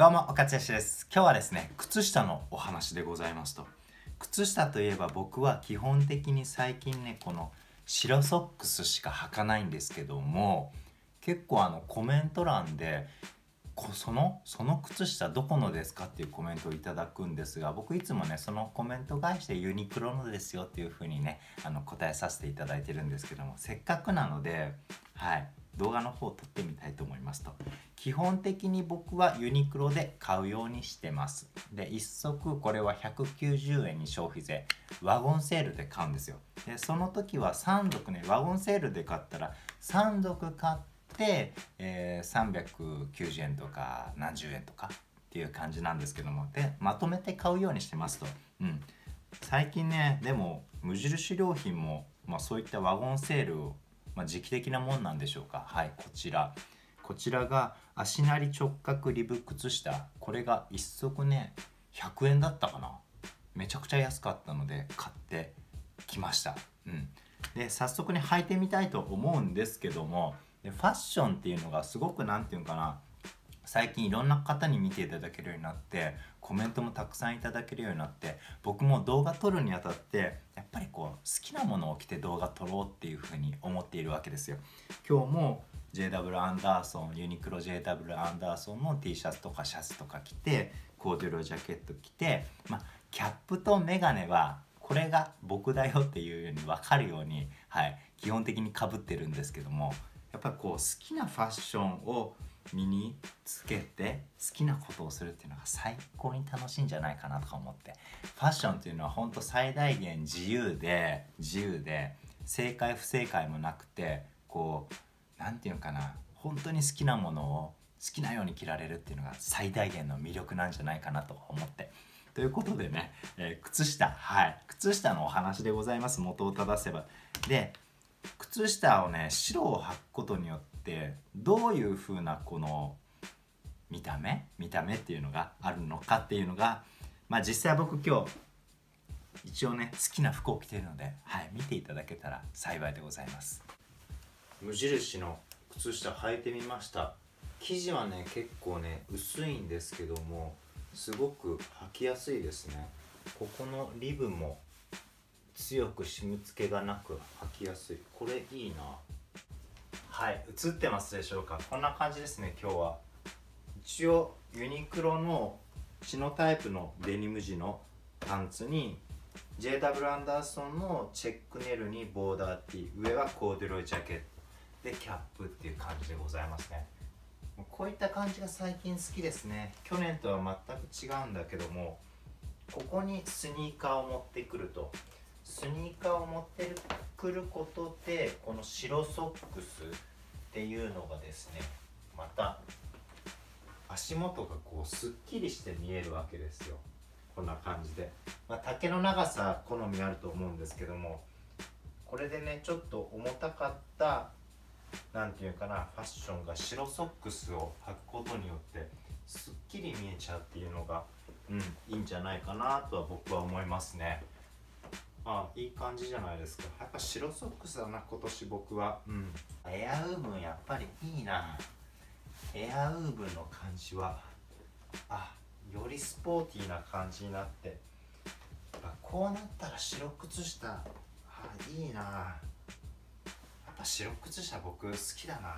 どうも、おかつやしです。今日はですね、靴下のお話でございますと。靴下といえば僕は基本的に最近ね、この白ソックスしか履かないんですけども、結構コメント欄でその靴下どこのですかっていうコメントをいただくんですが、僕いつもねそのコメント返してユニクロのですよっていう風にね答えさせていただいてるんですけども、せっかくなのではい動画の方を撮ってみたいと思いますと。基本的に僕はユニクロで買うようにしてます。で1足これは190円に消費税ワゴンセールで買うんですよ。でその時は3足ね、ワゴンセールで買ったら3足買って、390円とか何十円とかっていう感じなんですけども、でまとめて買うようにしてますと。うん、最近ねでも無印良品も、そういったワゴンセールを時期的なもんなんでしょうか。はい、こちらが足なり直角リブ靴下、これが1足ね100円だったかな、めちゃくちゃ安かったので買ってきました。うん、で早速ね履いてみたいと思うんですけども、でファッションっていうのがすごく何て言うかな、最近いろんな方に見ていただけるようになって、コメントもたくさんいただけるようになって、僕も動画撮るにあたってやっぱりこう好きなものを着て動画撮ろうっていうふうに思っているわけですよ。今日も JW アンダーソン、ユニクロ JW アンダーソンの T シャツとかシャツとか着て、コーデュロイジャケット着て、キャップとメガネはこれが僕だよっていうように分かるように、はい、基本的にかぶってるんですけども、やっぱりこう好きなファッションを身につけて好きなことをするっていうのが最高に楽しいんじゃないかなとか思って、ファッションっていうのは本当最大限自由で正解不正解もなくて、こう何て言うのかな、本当に好きなものを好きなように着られるっていうのが最大限の魅力なんじゃないかなと思って。ということでね、靴下、はい、靴下のお話でございます。元を正せば。で靴下をね白を履くことによってどういう風なこの見た目っていうのがあるのかっていうのが、実際僕今日一応ね好きな服を着ているので、はい、見ていただけたら幸いでございます。無印の靴下履いてみました。生地はね結構ね薄いんですけども、すごく履きやすいですね。ここのリブも強く締め付けがなく履きやすい。これいいな。はい、映ってますでしょうか。こんな感じですね。今日は一応ユニクロのチノタイプのデニム地のパンツに JW アンダーソンのチェックネルにボーダーティー、上はコーデュロイジャケットでキャップっていう感じでございますね。こういった感じが最近好きですね。去年とは全く違うんだけども、ここにスニーカーを持ってくると、スニーカーを持ってくることでこの白ソックスっていうのがですね、また足元がこうすっきりして見えるわけですよ。こんな感じで、丈の長さ好みあると思うんですけども、これでねちょっと重たかった何て言うかなファッションが白ソックスを履くことによってすっきり見えちゃうっていうのが、いいんじゃないかなとは僕は思いますね。いい感じじゃないですか。やっぱ白ソックスだな今年僕は。エアウーヴンやっぱりいいな。エアウーヴンの感じはよりスポーティーな感じになって、こうなったら白靴下いいな。やっぱ白靴下僕好きだな。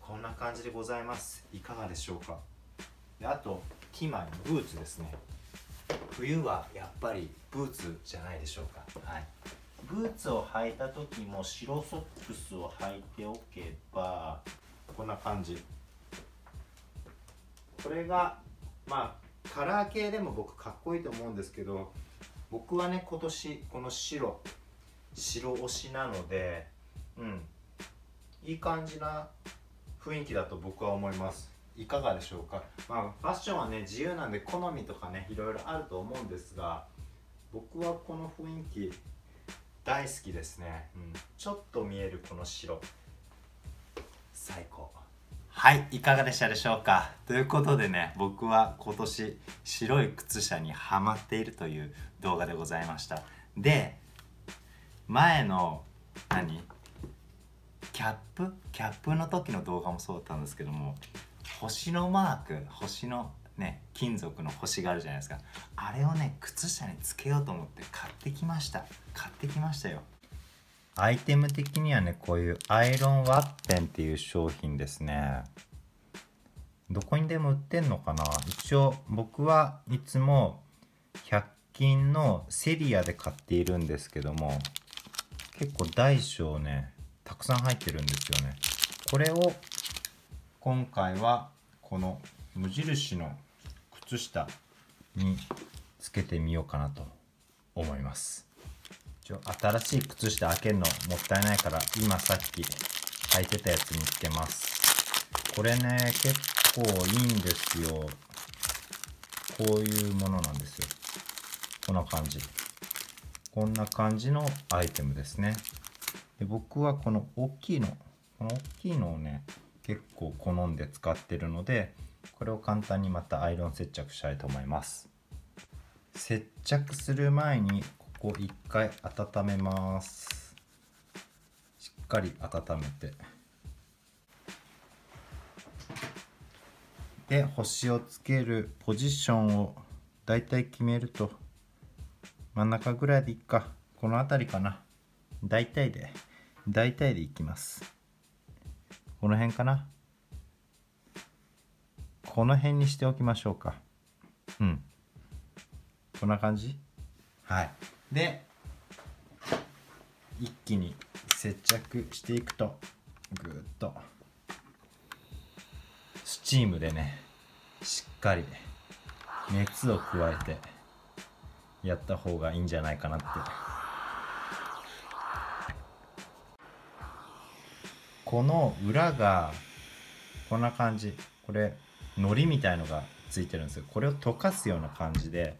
こんな感じでございます。いかがでしょうか。であとティマイのブーツですね。冬はやっぱりブーツじゃないでしょうか。はい、ブーツを履いた時も白ソックスを履いておけばこんな感じ。これがカラー系でも僕かっこいいと思うんですけど、僕はね今年この白推しなので、いい感じな雰囲気だと僕は思います。いかがでしょうか。ファッションはね自由なんで好みとかねいろいろあると思うんですが、僕はこの雰囲気大好きですね。ちょっと見えるこの白最高。はい、いかがでしたでしょうか。ということでね、僕は今年白い靴下にはまっているという動画でございました。で前のキャップの時の動画もそうだったんですけども、星のマーク、星のね、金属の星があるじゃないですか。あれをね、靴下につけようと思って買ってきました。買ってきましたよ。アイテム的にはね、こういうアイロンワッペンっていう商品ですね。どこにでも売ってんのかな。一応僕はいつも100均のセリアで買っているんですけども、結構大小ね、たくさん入ってるんですよね。これを今回はこの無印の靴下につけてみようかなと思います。一応新しい靴下開けるのもったいないから、今さっき履いてたやつにつけます。これね、結構いいんですよ。こういうものなんですよ。こんな感じ、こんな感じのアイテムですね。で、僕はこの大きいの、この大きいのをね、結構好んで使ってるので、これを簡単にまたアイロン接着したいと思います。接着する前にここ一回温めます。しっかり温めて、で、星をつけるポジションをだいたい決めると、真ん中ぐらいでいっか、この辺りかな、大体でいきます。この辺かな、この辺にしておきましょうか。うん。こんな感じ？はい。で、一気に接着していくと、ぐーっと、スチームでね、しっかり熱を加えてやった方がいいんじゃないかなって。この裏が、こんな感じ。これ、糊みたいのがついてるんですよ。これを溶かすような感じで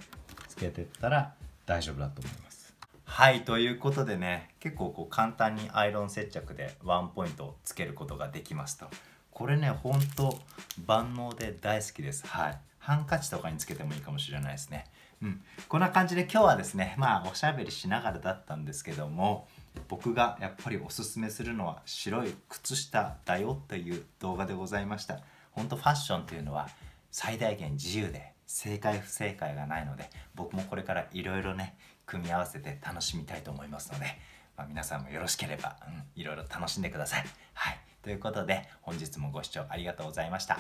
つけてったら大丈夫だと思います。はい、ということでね、結構こう簡単にアイロン接着でワンポイントをつけることができますと。これね、ほんと万能で大好きです。はい、ハンカチとかにつけてもいいかもしれないですね。うん、こんな感じで今日はですね、まあおしゃべりしながらだったんですけども、僕がやっぱりおすすめするのは白い靴下だよという動画でございました。本当ファッションというのは最大限自由で、正解不正解がないので、僕もこれからいろいろね、組み合わせて楽しみたいと思いますので、まあ、皆さんもよろしければいろいろ楽しんでください。はい、ということで本日もご視聴ありがとうございました。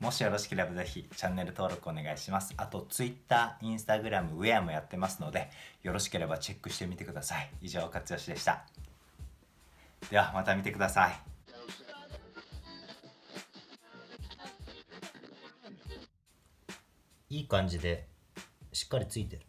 もしよろしければぜひチャンネル登録お願いします。あと Twitter、Instagram、ウェアもやってますので、よろしければチェックしてみてください。以上、かつよしでした。ではまた見てください。いい感じでしっかりついてる。